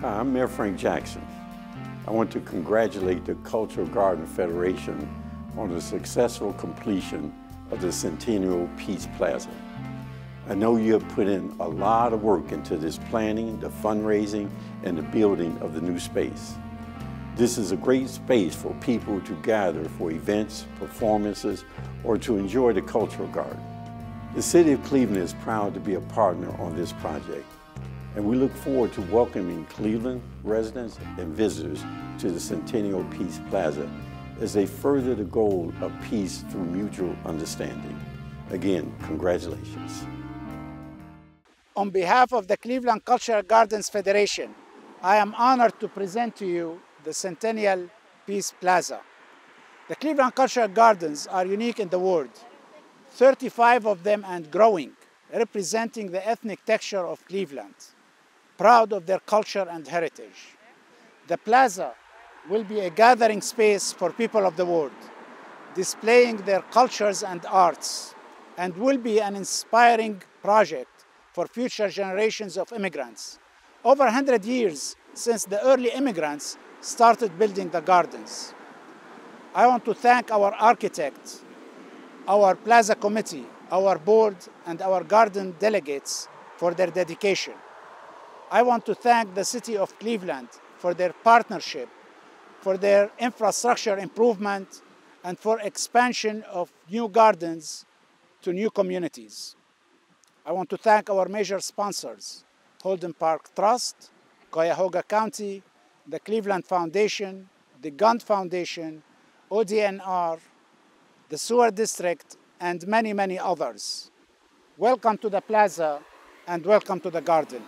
Hi, I'm Mayor Frank Jackson. I want to congratulate the Cultural Gardens Federation on the successful completion of the Centennial Peace Plaza. I know you have put in a lot of work into this planning, the fundraising, and the building of the new space. This is a great space for people to gather for events, performances, or to enjoy the Cultural Garden. The City of Cleveland is proud to be a partner on this project, and we look forward to welcoming Cleveland residents and visitors to the Centennial Peace Plaza as they further the goal of peace through mutual understanding. Again, congratulations. On behalf of the Cleveland Cultural Gardens Federation, I am honored to present to you the Centennial Peace Plaza. The Cleveland Cultural Gardens are unique in the world, 35 of them and growing, representing the ethnic texture of Cleveland, proud of their culture and heritage. The plaza will be a gathering space for people of the world, displaying their cultures and arts, and will be an inspiring project for future generations of immigrants. Over 100 years since the early immigrants started building the gardens. I want to thank our architect, our plaza committee, our board, and our garden delegates for their dedication. I want to thank the City of Cleveland for their partnership, for their infrastructure improvement, and for expansion of new gardens to new communities. I want to thank our major sponsors, Holden Park Trust, Cuyahoga County, the Cleveland Foundation, the Gund Foundation, ODNR, the Sewer District, and many, many others. Welcome to the plaza and welcome to the garden.